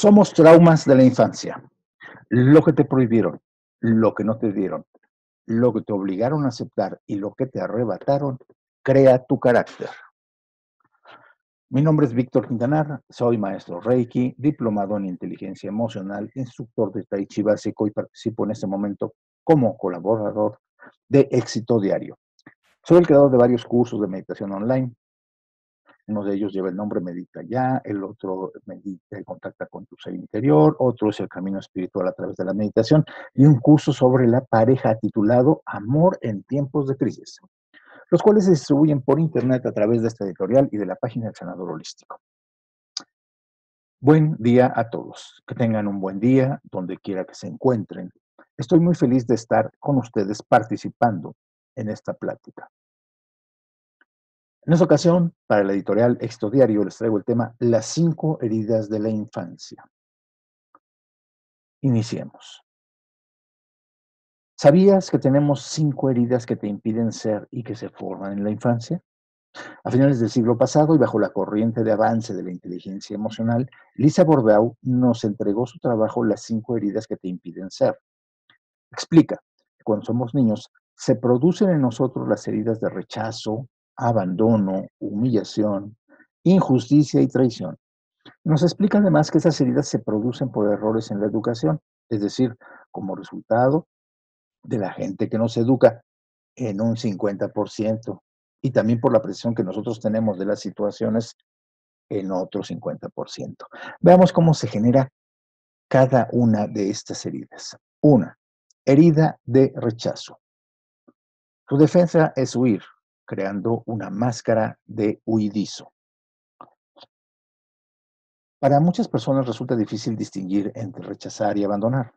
somos traumas de la infancia. Lo que te prohibieron, lo que no te dieron, lo que te obligaron a aceptar y lo que te arrebataron, crea tu carácter. Mi nombre es Víctor Quintanar, soy maestro Reiki, diplomado en inteligencia emocional, instructor de Tai Chi básico y participo en este momento como colaborador de Éxito Diario. Soy el creador de varios cursos de meditación online. Uno de ellos lleva el nombre Medita Ya, el otro Medita y Contacta con tu Ser Interior, otro es El Camino Espiritual a través de la Meditación y un curso sobre la pareja titulado Amor en Tiempos de Crisis, los cuales se distribuyen por internet a través de esta editorial y de la página del Sanador Holístico. Buen día a todos, que tengan un buen día donde quiera que se encuentren. Estoy muy feliz de estar con ustedes participando en esta plática. En esta ocasión, para la editorial Éxito Diario, les traigo el tema Las 5 heridas de la infancia. Iniciemos. ¿Sabías que tenemos 5 heridas que te impiden ser y que se forman en la infancia? A finales del siglo pasado y bajo la corriente de avance de la inteligencia emocional, Lisa Bourbeau nos entregó su trabajo Las 5 heridas que te impiden ser. Explica que cuando somos niños se producen en nosotros las heridas de rechazo, abandono, humillación, injusticia y traición. Nos explica además que esas heridas se producen por errores en la educación, es decir, como resultado de la gente que nos educa en un 50% y también por la presión que nosotros tenemos de las situaciones en otro 50%. Veamos cómo se genera cada una de estas heridas. Una, herida de rechazo. Tu defensa es huir, creando una máscara de huidizo. Para muchas personas resulta difícil distinguir entre rechazar y abandonar.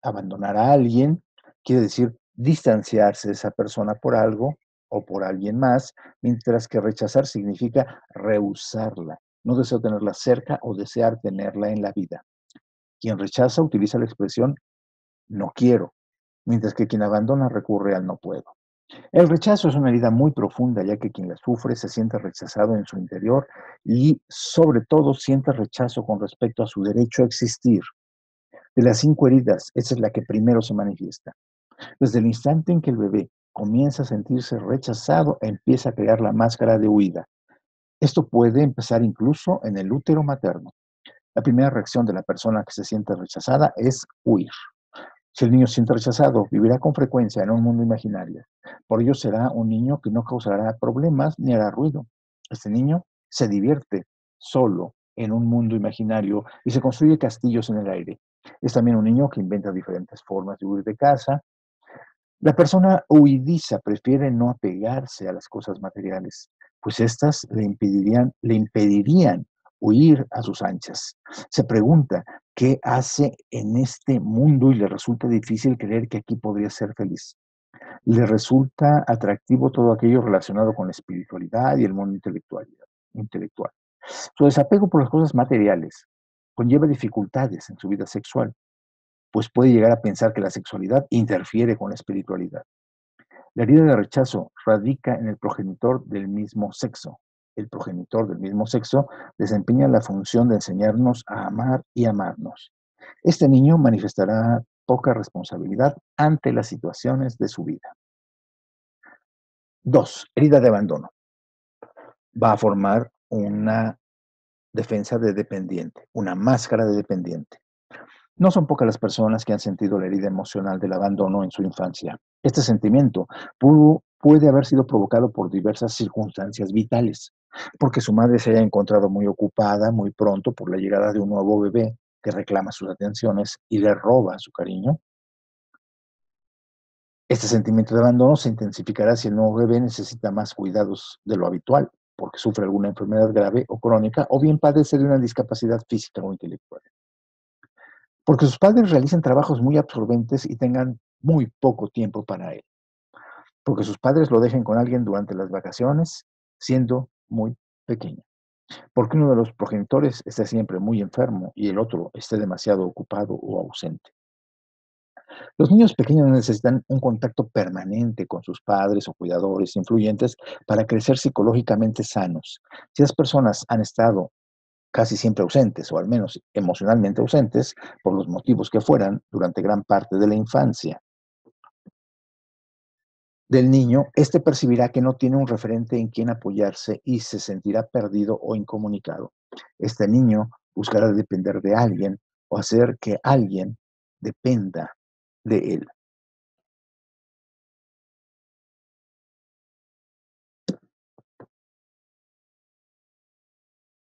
Abandonar a alguien quiere decir distanciarse de esa persona por algo o por alguien más, mientras que rechazar significa rehusarla. No deseo tenerla cerca o desear tenerla en la vida. Quien rechaza utiliza la expresión no quiero, mientras que quien abandona recurre al no puedo. El rechazo es una herida muy profunda, ya que quien la sufre se siente rechazado en su interior y, sobre todo, siente rechazo con respecto a su derecho a existir. De las 5 heridas, esa es la que primero se manifiesta. Desde el instante en que el bebé comienza a sentirse rechazado, empieza a crear la máscara de huida. Esto puede empezar incluso en el útero materno. La primera reacción de la persona que se siente rechazada es huir. Si el niño se siente rechazado, vivirá con frecuencia en un mundo imaginario. Por ello será un niño que no causará problemas ni hará ruido. Este niño se divierte solo en un mundo imaginario y se construye castillos en el aire. Es también un niño que inventa diferentes formas de huir de casa. La persona huidiza prefiere no apegarse a las cosas materiales, pues éstas le impedirían huir a sus anchas. Se pregunta qué hace en este mundo y le resulta difícil creer que aquí podría ser feliz. Le resulta atractivo todo aquello relacionado con la espiritualidad y el mundo intelectual. Su desapego por las cosas materiales conlleva dificultades en su vida sexual, pues puede llegar a pensar que la sexualidad interfiere con la espiritualidad. La herida de rechazo radica en el progenitor del mismo sexo. El progenitor del mismo sexo desempeña la función de enseñarnos a amar y amarnos. Este niño manifestará poca responsabilidad ante las situaciones de su vida. 2. Herida de abandono. Va a formar una defensa de dependiente, una máscara de dependiente. No son pocas las personas que han sentido la herida emocional del abandono en su infancia. Este sentimiento puede haber sido provocado por diversas circunstancias vitales, porque su madre se haya encontrado muy ocupada muy pronto por la llegada de un nuevo bebé que reclama sus atenciones y le roba su cariño. Este sentimiento de abandono se intensificará si el nuevo bebé necesita más cuidados de lo habitual, porque sufre alguna enfermedad grave o crónica, o bien padece de una discapacidad física o intelectual. Porque sus padres realizan trabajos muy absorbentes y tengan muy poco tiempo para él. Porque sus padres lo dejen con alguien durante las vacaciones, siendo muy pequeño. Porque uno de los progenitores esté siempre muy enfermo y el otro esté demasiado ocupado o ausente. Los niños pequeños necesitan un contacto permanente con sus padres o cuidadores influyentes para crecer psicológicamente sanos. Si las personas han estado casi siempre ausentes, o al menos emocionalmente ausentes, por los motivos que fueran, durante gran parte de la infancia del niño, este percibirá que no tiene un referente en quien apoyarse y se sentirá perdido o incomunicado. Este niño buscará depender de alguien o hacer que alguien dependa de él.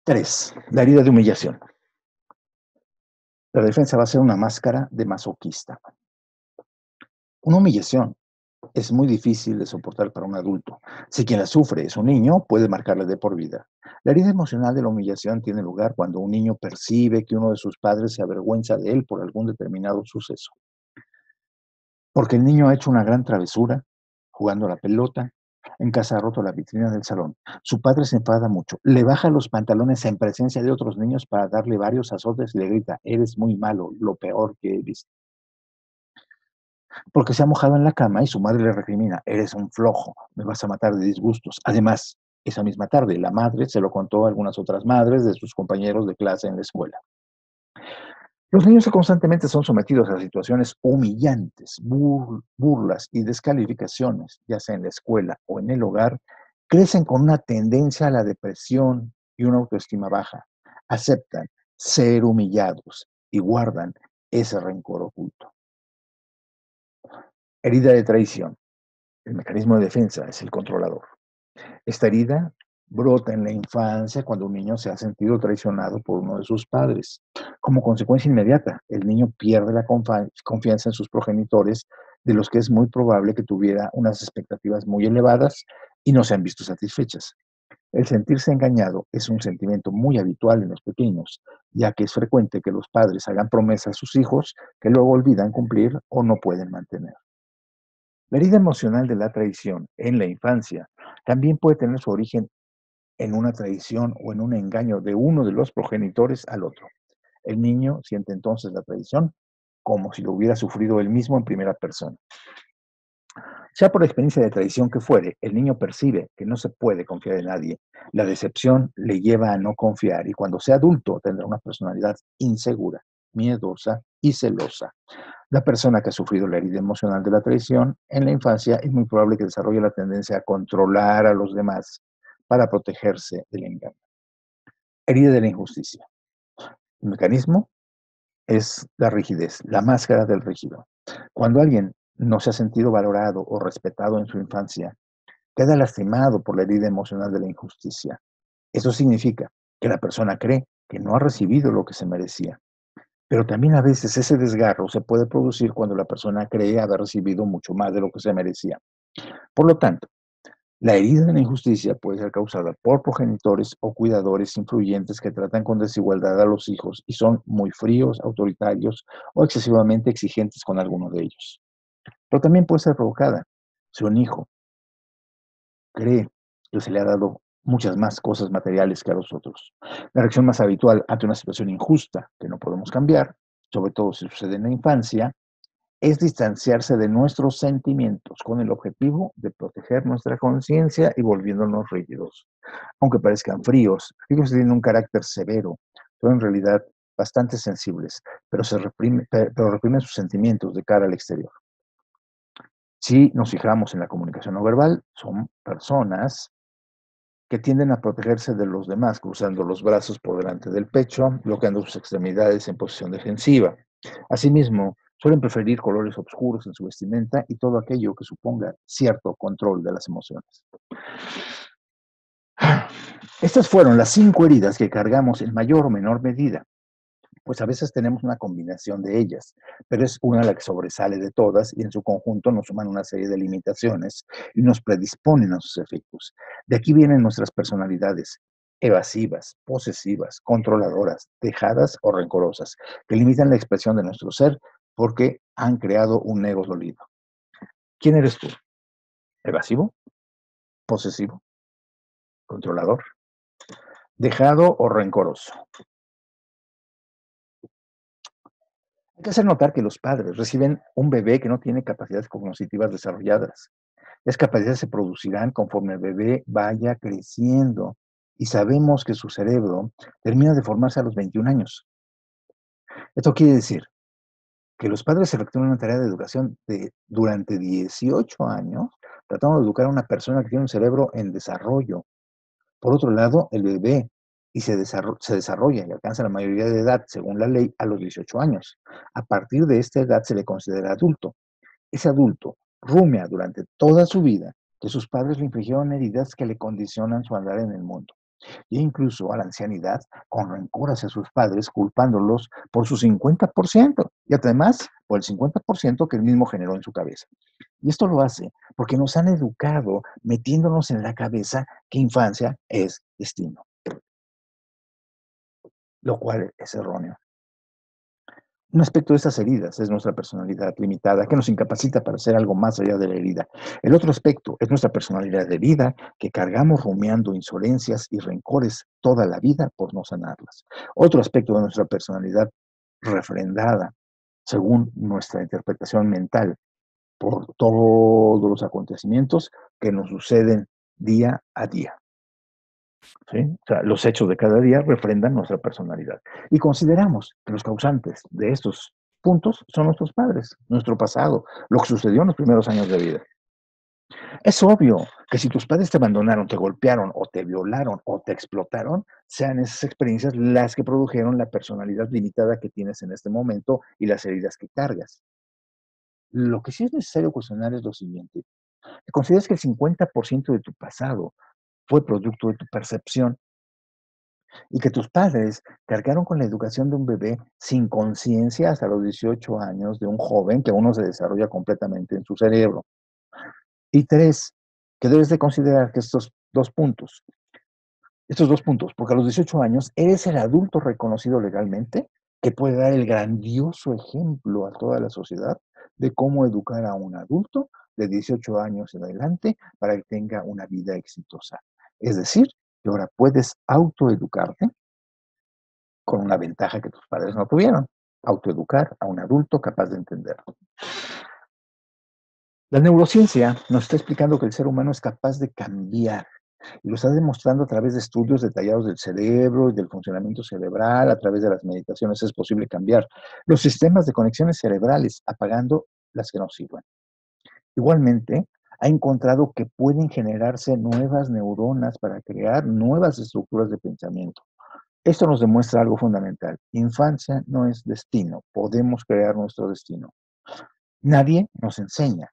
Tres, la herida de humillación. La defensa va a ser una máscara de masoquista. Una humillación es muy difícil de soportar para un adulto. Si quien la sufre es un niño, puede marcarle de por vida. La herida emocional de la humillación tiene lugar cuando un niño percibe que uno de sus padres se avergüenza de él por algún determinado suceso. Porque el niño ha hecho una gran travesura, jugando a la pelota, en casa ha roto la vitrina del salón. Su padre se enfada mucho, le baja los pantalones en presencia de otros niños para darle varios azotes y le grita: eres muy malo, lo peor que he visto. Porque se ha mojado en la cama y su madre le recrimina: eres un flojo, me vas a matar de disgustos. Además, esa misma tarde la madre se lo contó a algunas otras madres de sus compañeros de clase en la escuela. Los niños constantemente son sometidos a situaciones humillantes, burlas y descalificaciones, ya sea en la escuela o en el hogar. Crecen con una tendencia a la depresión y una autoestima baja. Aceptan ser humillados y guardan ese rencor oculto. Herida de traición. El mecanismo de defensa es el controlador. Esta herida brota en la infancia cuando un niño se ha sentido traicionado por uno de sus padres. Como consecuencia inmediata, el niño pierde la confianza en sus progenitores, de los que es muy probable que tuviera unas expectativas muy elevadas y no se han visto satisfechas. El sentirse engañado es un sentimiento muy habitual en los pequeños, ya que es frecuente que los padres hagan promesas a sus hijos que luego olvidan cumplir o no pueden mantener. La herida emocional de la traición en la infancia también puede tener su origen en una traición o en un engaño de uno de los progenitores al otro. El niño siente entonces la traición como si lo hubiera sufrido él mismo en primera persona. Ya por experiencia de traición que fuere, el niño percibe que no se puede confiar en nadie. La decepción le lleva a no confiar y cuando sea adulto tendrá una personalidad insegura, miedosa y celosa. La persona que ha sufrido la herida emocional de la traición en la infancia es muy probable que desarrolle la tendencia a controlar a los demás para protegerse del engaño. Herida de la injusticia. El mecanismo es la rigidez, la máscara del rígido. Cuando alguien no se ha sentido valorado o respetado en su infancia, queda lastimado por la herida emocional de la injusticia. Eso significa que la persona cree que no ha recibido lo que se merecía. Pero también a veces ese desgarro se puede producir cuando la persona cree haber recibido mucho más de lo que se merecía. Por lo tanto, la herida de la injusticia puede ser causada por progenitores o cuidadores influyentes que tratan con desigualdad a los hijos y son muy fríos, autoritarios o excesivamente exigentes con algunos de ellos. Pero también puede ser provocada si un hijo cree que se le ha dado muchas más cosas materiales que a los otros. La reacción más habitual ante una situación injusta que no podemos cambiar, sobre todo si sucede en la infancia, es distanciarse de nuestros sentimientos con el objetivo de proteger nuestra conciencia y volviéndonos rígidos. Aunque parezcan fríos, ellos tienen un carácter severo, son en realidad bastante sensibles, pero reprimen sus sentimientos de cara al exterior. Si nos fijamos en la comunicación no verbal, son personas que tienden a protegerse de los demás, cruzando los brazos por delante del pecho, bloqueando sus extremidades en posición defensiva. Asimismo, suelen preferir colores oscuros en su vestimenta y todo aquello que suponga cierto control de las emociones. Estas fueron las 5 heridas que cargamos en mayor o menor medida, pues a veces tenemos una combinación de ellas, pero es una la que sobresale de todas y en su conjunto nos suman una serie de limitaciones y nos predisponen a sus efectos. De aquí vienen nuestras personalidades. Evasivas, posesivas, controladoras, dejadas o rencorosas, que limitan la expresión de nuestro ser porque han creado un ego dolido. ¿Quién eres tú? ¿Evasivo? ¿Posesivo? ¿Controlador? ¿Dejado o rencoroso? Hay que hacer notar que los padres reciben un bebé que no tiene capacidades cognitivas desarrolladas. Las capacidades se producirán conforme el bebé vaya creciendo y sabemos que su cerebro termina de formarse a los 21 años. Esto quiere decir que los padres efectúan una tarea de educación durante 18 años, tratando de educar a una persona que tiene un cerebro en desarrollo. Por otro lado, el bebé se desarrolla y alcanza la mayoría de edad, según la ley, a los 18 años. A partir de esta edad se le considera adulto. Ese adulto rumia durante toda su vida que sus padres le infligieron heridas que le condicionan su andar en el mundo. E incluso a la ancianidad, con rencor hacia sus padres, culpándolos por su 50%, y además por el 50% que él mismo generó en su cabeza. Y esto lo hace porque nos han educado metiéndonos en la cabeza que infancia es destino, lo cual es erróneo. Un aspecto de estas heridas es nuestra personalidad limitada, que nos incapacita para hacer algo más allá de la herida. El otro aspecto es nuestra personalidad herida, que cargamos rumiando insolencias y rencores toda la vida por no sanarlas. Otro aspecto de nuestra personalidad refrendada, según nuestra interpretación mental, por todos los acontecimientos que nos suceden día a día. ¿Sí? O sea, los hechos de cada día refrendan nuestra personalidad. Y consideramos que los causantes de estos puntos son nuestros padres, nuestro pasado, lo que sucedió en los primeros años de vida. Es obvio que si tus padres te abandonaron, te golpearon, o te violaron, o te explotaron, sean esas experiencias las que produjeron la personalidad limitada que tienes en este momento y las heridas que cargas. Lo que sí es necesario cuestionar es lo siguiente. ¿Consideras que el 50% de tu pasado fue producto de tu percepción, y que tus padres cargaron con la educación de un bebé sin conciencia hasta los 18 años de un joven que aún no se desarrolla completamente en su cerebro? Y tres, que debes de considerar que estos dos puntos, porque a los 18 años eres el adulto reconocido legalmente que puede dar el grandioso ejemplo a toda la sociedad de cómo educar a un adulto de 18 años en adelante para que tenga una vida exitosa. Es decir, que ahora puedes autoeducarte con una ventaja que tus padres no tuvieron. Autoeducar a un adulto capaz de entenderlo. La neurociencia nos está explicando que el ser humano es capaz de cambiar. Y lo está demostrando a través de estudios detallados del cerebro y del funcionamiento cerebral. A través de las meditaciones es posible cambiar los sistemas de conexiones cerebrales, apagando las que no sirvan. Igualmente, ha encontrado que pueden generarse nuevas neuronas para crear nuevas estructuras de pensamiento. Esto nos demuestra algo fundamental. Infancia no es destino. Podemos crear nuestro destino. Nadie nos enseña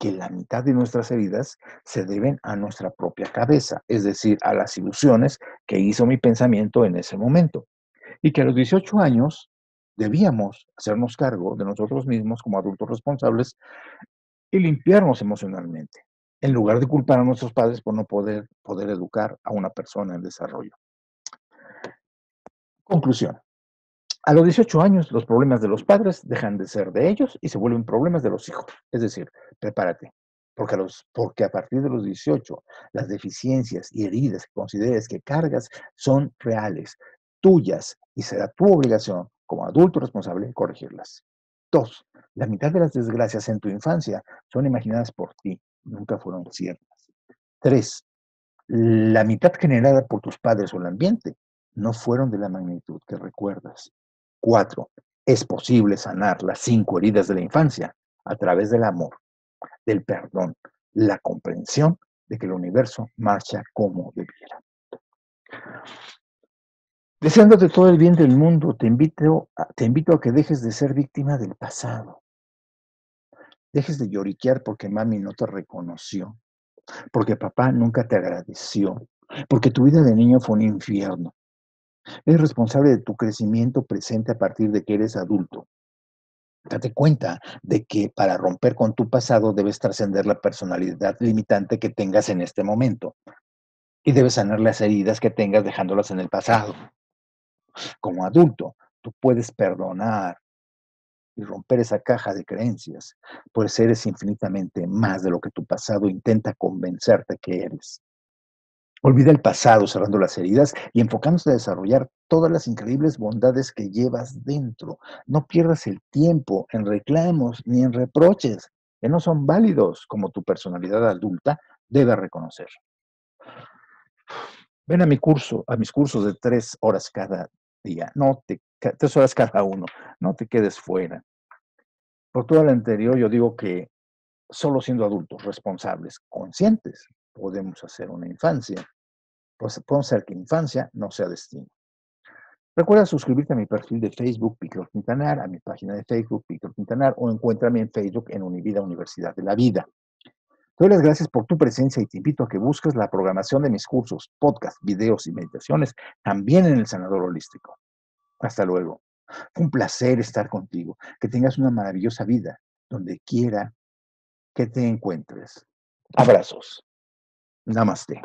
que la mitad de nuestras heridas se deben a nuestra propia cabeza, es decir, a las ilusiones que hizo mi pensamiento en ese momento. Y que a los 18 años debíamos hacernos cargo de nosotros mismos como adultos responsables y limpiarnos emocionalmente, en lugar de culpar a nuestros padres por no poder educar a una persona en desarrollo. Conclusión. A los 18 años, los problemas de los padres dejan de ser de ellos y se vuelven problemas de los hijos. Es decir, prepárate, porque a partir de los 18, las deficiencias y heridas que consideres que cargas son reales, tuyas, y será tu obligación como adulto responsable corregirlas. 2. La mitad de las desgracias en tu infancia son imaginadas por ti, nunca fueron ciertas. 3. La mitad generada por tus padres o el ambiente no fueron de la magnitud que recuerdas. 4. Es posible sanar las 5 heridas de la infancia a través del amor, del perdón, la comprensión de que el universo marcha como debiera. Deseándote todo el bien del mundo, te invito a que dejes de ser víctima del pasado. Dejes de lloriquear porque mami no te reconoció, porque papá nunca te agradeció, porque tu vida de niño fue un infierno. Eres responsable de tu crecimiento presente a partir de que eres adulto. Date cuenta de que para romper con tu pasado debes trascender la personalidad limitante que tengas en este momento. Y debes sanar las heridas que tengas dejándolas en el pasado. Como adulto, tú puedes perdonar y romper esa caja de creencias, pues eres infinitamente más de lo que tu pasado intenta convencerte que eres. Olvida el pasado cerrando las heridas y enfocándose a desarrollar todas las increíbles bondades que llevas dentro. No pierdas el tiempo en reclamos ni en reproches, que no son válidos, como tu personalidad adulta debe reconocer. Ven a mi curso, a mis cursos de 3 horas cada día, 3 horas cada uno, no te quedes fuera. Por todo lo anterior, yo digo que solo siendo adultos responsables, conscientes, podemos hacer una infancia. Pues podemos hacer que infancia no sea destino. Recuerda suscribirte a mi perfil de Facebook, Víctor Quintanar, a mi página de Facebook, Víctor Quintanar, o encuéntrame en Facebook en Univida Universidad de la Vida. Te doy las gracias por tu presencia y te invito a que busques la programación de mis cursos, podcasts, videos y meditaciones, también en el Sanador Holístico. Hasta luego. Fue un placer estar contigo. Que tengas una maravillosa vida, donde quiera que te encuentres. Abrazos. Namaste.